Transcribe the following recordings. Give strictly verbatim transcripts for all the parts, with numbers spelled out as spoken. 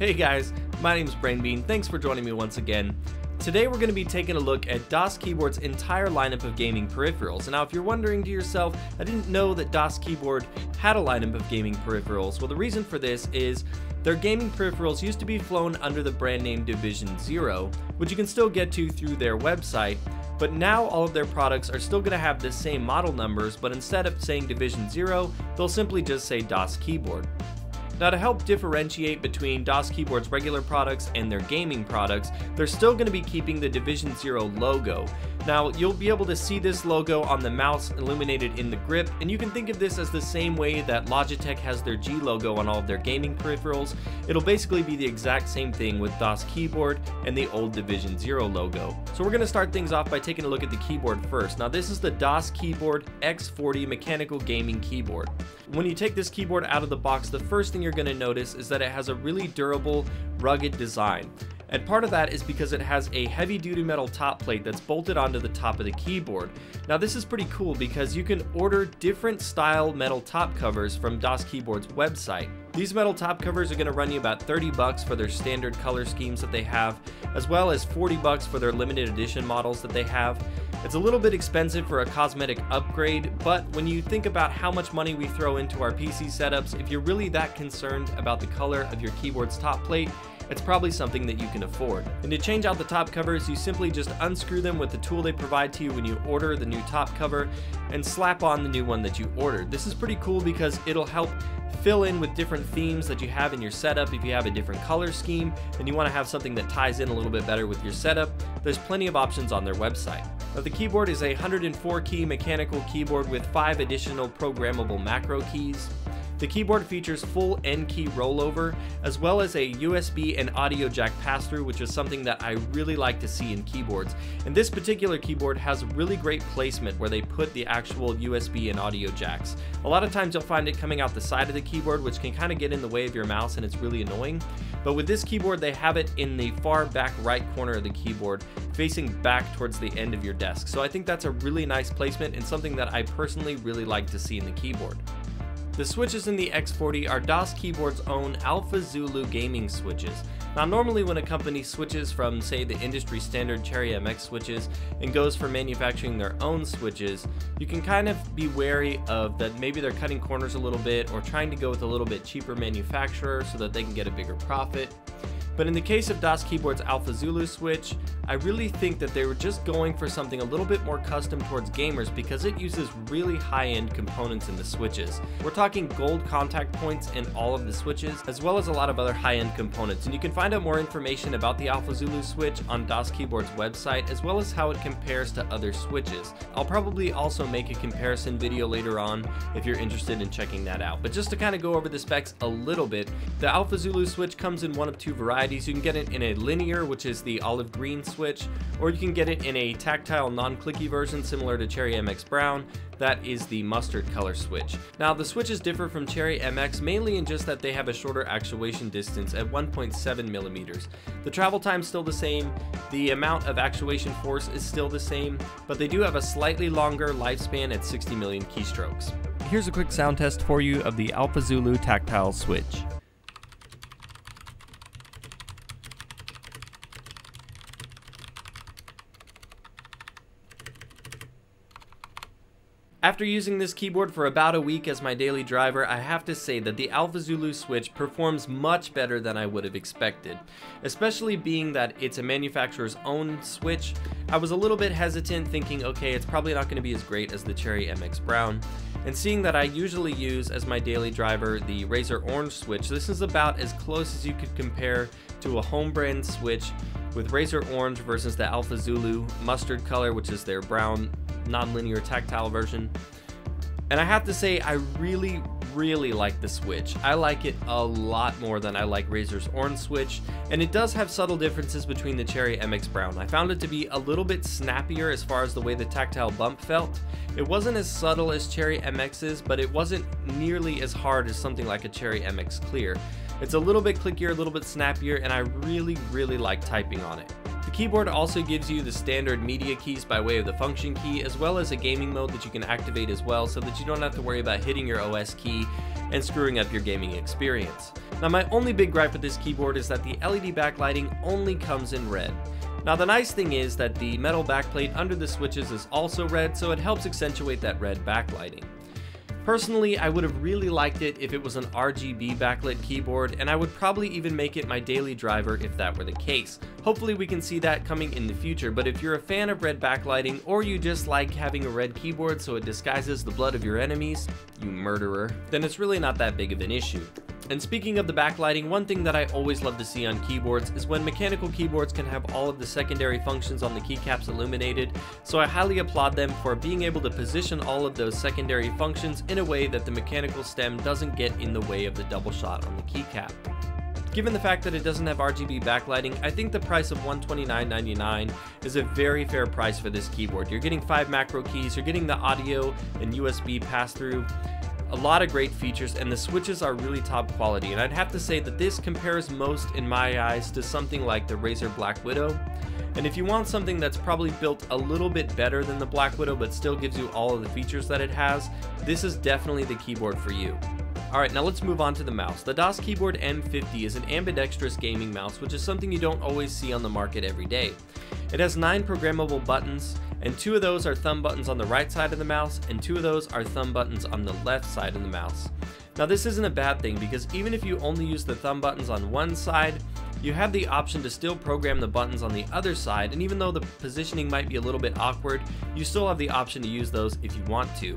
Hey guys, my name is BrainBean. Thanks for joining me once again. Today we're going to be taking a look at Das Keyboard's entire lineup of gaming peripherals. Now if you're wondering to yourself, I didn't know that Das Keyboard had a lineup of gaming peripherals. Well, the reason for this is their gaming peripherals used to be flown under the brand name Division Zero, which you can still get to through their website. But now all of their products are still going to have the same model numbers, but instead of saying Division Zero, they'll simply just say Das Keyboard. Now, to help differentiate between Das Keyboard's regular products and their gaming products, they're still going to be keeping the Division Zero logo. Now, you'll be able to see this logo on the mouse illuminated in the grip, and you can think of this as the same way that Logitech has their G logo on all of their gaming peripherals. It'll basically be the exact same thing with Das Keyboard and the old Division Zero logo. So we're going to start things off by taking a look at the keyboard first. Now, this is the Das Keyboard X forty mechanical gaming keyboard. When you take this keyboard out of the box, the first thing you're going to notice is that it has a really durable, rugged design. And part of that is because it has a heavy-duty metal top plate that's bolted onto the top of the keyboard. Now this is pretty cool because you can order different style metal top covers from Das Keyboard's website. These metal top covers are going to run you about thirty bucks for their standard color schemes that they have, as well as forty bucks for their limited edition models that they have. It's a little bit expensive for a cosmetic upgrade, but when you think about how much money we throw into our P C setups, if you're really that concerned about the color of your keyboard's top plate, it's probably something that you can afford. And to change out the top covers, you simply just unscrew them with the tool they provide to you when you order the new top cover and slap on the new one that you ordered. This is pretty cool because it'll help fill in with different themes that you have in your setup. If you have a different color scheme and you want to have something that ties in a little bit better with your setup, there's plenty of options on their website. Now, the keyboard is a one hundred four key mechanical keyboard with five additional programmable macro keys. The keyboard features full N key rollover, as well as a U S B and audio jack pass-through, which is something that I really like to see in keyboards. And this particular keyboard has really great placement where they put the actual U S B and audio jacks. A lot of times you'll find it coming out the side of the keyboard, which can kind of get in the way of your mouse and it's really annoying. But with this keyboard, they have it in the far back right corner of the keyboard, facing back towards the end of your desk. So I think that's a really nice placement and something that I personally really like to see in the keyboard. The switches in the X forty are Das Keyboard's own Alpha Zulu gaming switches. Now normally when a company switches from, say, the industry standard Cherry M X switches and goes for manufacturing their own switches, you can kind of be wary of that maybe they're cutting corners a little bit or trying to go with a little bit cheaper manufacturer so that they can get a bigger profit. But in the case of Das Keyboard's Alpha Zulu switch, I really think that they were just going for something a little bit more custom towards gamers because it uses really high-end components in the switches. We're talking gold contact points in all of the switches, as well as a lot of other high-end components. And you can find out more information about the Alpha Zulu switch on Das Keyboard's website, as well as how it compares to other switches. I'll probably also make a comparison video later on if you're interested in checking that out. But just to kind of go over the specs a little bit, the Alpha Zulu switch comes in one of two varieties. You can get it in a linear, which is the olive green switch, or you can get it in a tactile non-clicky version similar to Cherry M X Brown, that is the mustard color switch. Now the switches differ from Cherry M X mainly in just that they have a shorter actuation distance at one point seven millimeters. The travel time is still the same, the amount of actuation force is still the same, but they do have a slightly longer lifespan at sixty million keystrokes. Here's a quick sound test for you of the Alpha Zulu tactile switch. After using this keyboard for about a week as my daily driver, I have to say that the Alpha Zulu switch performs much better than I would have expected, especially being that it's a manufacturer's own switch. I was a little bit hesitant thinking, okay, it's probably not going to be as great as the Cherry M X Brown. And seeing that I usually use as my daily driver the Razer Orange switch, this is about as close as you could compare to a home brand switch with Razer Orange versus the Alpha Zulu mustard color, which is their brown non-linear tactile version. And I have to say, I really, really like the switch. I like it a lot more than I like Razer's Orange switch, and it does have subtle differences between the Cherry M X Brown. I found it to be a little bit snappier as far as the way the tactile bump felt. It wasn't as subtle as Cherry M X's, but it wasn't nearly as hard as something like a Cherry M X Clear. It's a little bit clickier, a little bit snappier, and I really, really like typing on it. The keyboard also gives you the standard media keys by way of the function key, as well as a gaming mode that you can activate as well, so that you don't have to worry about hitting your O S key and screwing up your gaming experience. Now my only big gripe with this keyboard is that the L E D backlighting only comes in red. Now the nice thing is that the metal backplate under the switches is also red, so it helps accentuate that red backlighting. Personally, I would have really liked it if it was an R G B backlit keyboard, and I would probably even make it my daily driver if that were the case. Hopefully we can see that coming in the future, but if you're a fan of red backlighting, or you just like having a red keyboard so it disguises the blood of your enemies, you murderer, then it's really not that big of an issue. And speaking of the backlighting, one thing that I always love to see on keyboards is when mechanical keyboards can have all of the secondary functions on the keycaps illuminated, so I highly applaud them for being able to position all of those secondary functions in a way that the mechanical stem doesn't get in the way of the double shot on the keycap. Given the fact that it doesn't have R G B backlighting, I think the price of one hundred twenty-nine ninety-nine dollars is a very fair price for this keyboard. You're getting five macro keys, you're getting the audio and U S B pass-through, a lot of great features, and the switches are really top quality, and I'd have to say that this compares most in my eyes to something like the Razer Black Widow. And if you want something that's probably built a little bit better than the Black Widow but still gives you all of the features that it has, this is definitely the keyboard for you. Alright, now let's move on to the mouse. The Das Keyboard M fifty is an ambidextrous gaming mouse, which is something you don't always see on the market every day. It has nine programmable buttons, and two of those are thumb buttons on the right side of the mouse, and two of those are thumb buttons on the left side of the mouse. Now this isn't a bad thing, because even if you only use the thumb buttons on one side, you have the option to still program the buttons on the other side, and even though the positioning might be a little bit awkward, you still have the option to use those if you want to.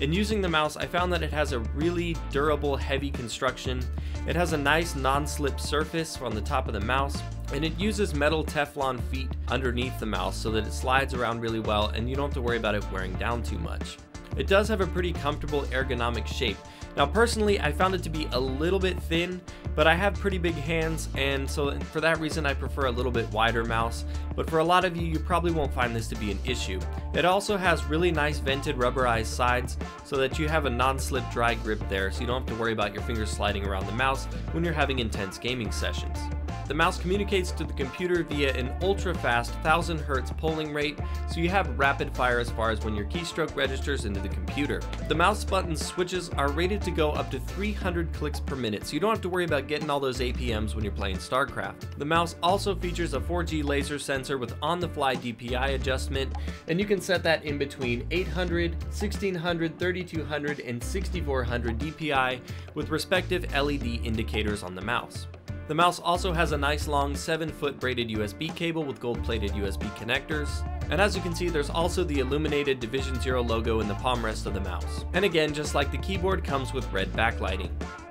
In using the mouse, I found that it has a really durable, heavy construction. It has a nice non-slip surface on the top of the mouse, and it uses metal Teflon feet underneath the mouse so that it slides around really well and you don't have to worry about it wearing down too much. It does have a pretty comfortable ergonomic shape. Now personally, I found it to be a little bit thin, but I have pretty big hands, and so for that reason I prefer a little bit wider mouse, but for a lot of you, you probably won't find this to be an issue. It also has really nice vented rubberized sides so that you have a non-slip dry grip there, so you don't have to worry about your fingers sliding around the mouse when you're having intense gaming sessions. The mouse communicates to the computer via an ultra-fast one thousand hertz polling rate, so you have rapid fire as far as when your keystroke registers into the computer. The mouse button switches are rated to go up to three hundred clicks per minute, so you don't have to worry about getting all those A P Ms when you're playing StarCraft. The mouse also features a four G laser sensor with on-the-fly D P I adjustment, and you can set that in between eight hundred, sixteen hundred, thirty-two hundred, and sixty-four hundred D P I with respective L E D indicators on the mouse. The mouse also has a nice long seven foot braided U S B cable with gold-plated U S B connectors. And as you can see, there's also the illuminated Division Zero logo in the palm rest of the mouse. And again, just like the keyboard, comes with red backlighting.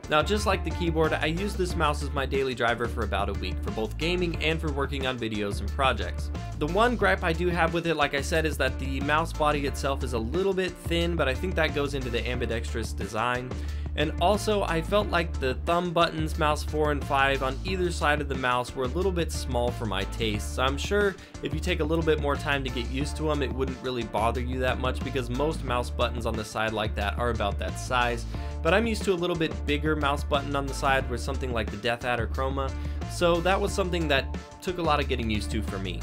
Now, just like the keyboard, I used this mouse as my daily driver for about a week, for both gaming and for working on videos and projects. The one gripe I do have with it, like I said, is that the mouse body itself is a little bit thin, but I think that goes into the ambidextrous design. And also, I felt like the thumb buttons, mouse four and five, on either side of the mouse were a little bit small for my taste, so I'm sure if you take a little bit more time to get used to them, it wouldn't really bother you that much, because most mouse buttons on the side like that are about that size. But I'm used to a little bit bigger mouse button on the side with something like the DeathAdder Chroma, so that was something that took a lot of getting used to for me.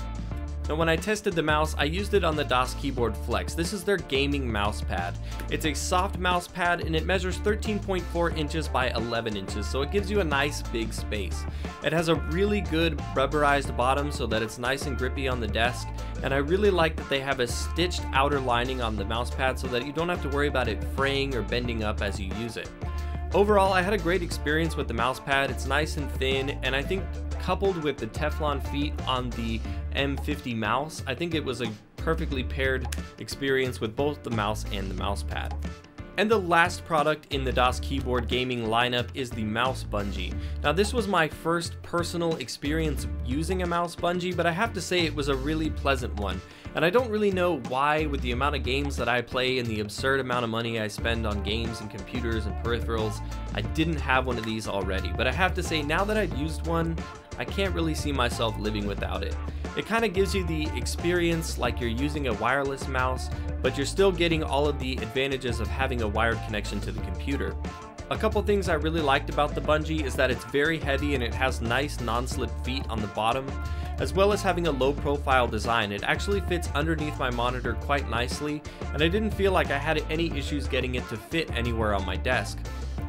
Now when I tested the mouse, I used it on the Das Keyboard Flex. This is their gaming mouse pad. It's a soft mouse pad, and it measures thirteen point four inches by eleven inches, so it gives you a nice big space. It has a really good rubberized bottom so that it's nice and grippy on the desk, and I really like that they have a stitched outer lining on the mouse pad so that you don't have to worry about it fraying or bending up as you use it. Overall, I had a great experience with the mouse pad. It's nice and thin, and I think coupled with the Teflon feet on the M fifty mouse, I think it was a perfectly paired experience with both the mouse and the mouse pad. And the last product in the Das Keyboard gaming lineup is the mouse bungee. Now this was my first personal experience using a mouse bungee, but I have to say it was a really pleasant one. And I don't really know why, with the amount of games that I play and the absurd amount of money I spend on games and computers and peripherals, I didn't have one of these already. But I have to say, now that I've used one, I can't really see myself living without it. It kind of gives you the experience like you're using a wireless mouse, but you're still getting all of the advantages of having a wired connection to the computer. A couple things I really liked about the bungee is that it's very heavy and it has nice non-slip feet on the bottom, as well as having a low profile design. It actually fits underneath my monitor quite nicely, and I didn't feel like I had any issues getting it to fit anywhere on my desk.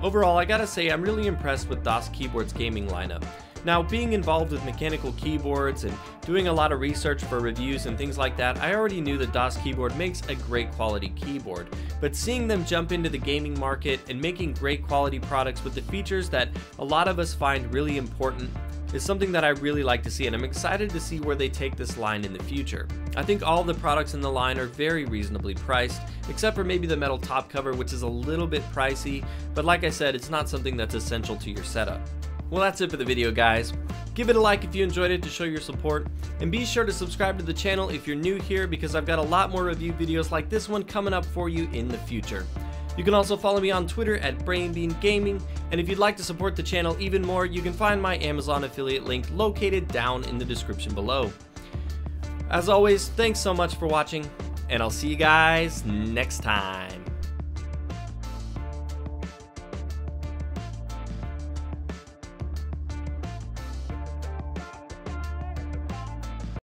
Overall, I gotta say I'm really impressed with Das Keyboard's gaming lineup. Now, being involved with mechanical keyboards and doing a lot of research for reviews and things like that, I already knew that Das Keyboard makes a great quality keyboard. But seeing them jump into the gaming market and making great quality products with the features that a lot of us find really important is something that I really like to see, and I'm excited to see where they take this line in the future. I think all the products in the line are very reasonably priced, except for maybe the metal top cover, which is a little bit pricey, but like I said, it's not something that's essential to your setup. Well, that's it for the video, guys. Give it a like if you enjoyed it to show your support, and be sure to subscribe to the channel if you're new here, because I've got a lot more review videos like this one coming up for you in the future. You can also follow me on Twitter at BrainBeanGaming, and if you'd like to support the channel even more, you can find my Amazon affiliate link located down in the description below. As always, thanks so much for watching, and I'll see you guys next time.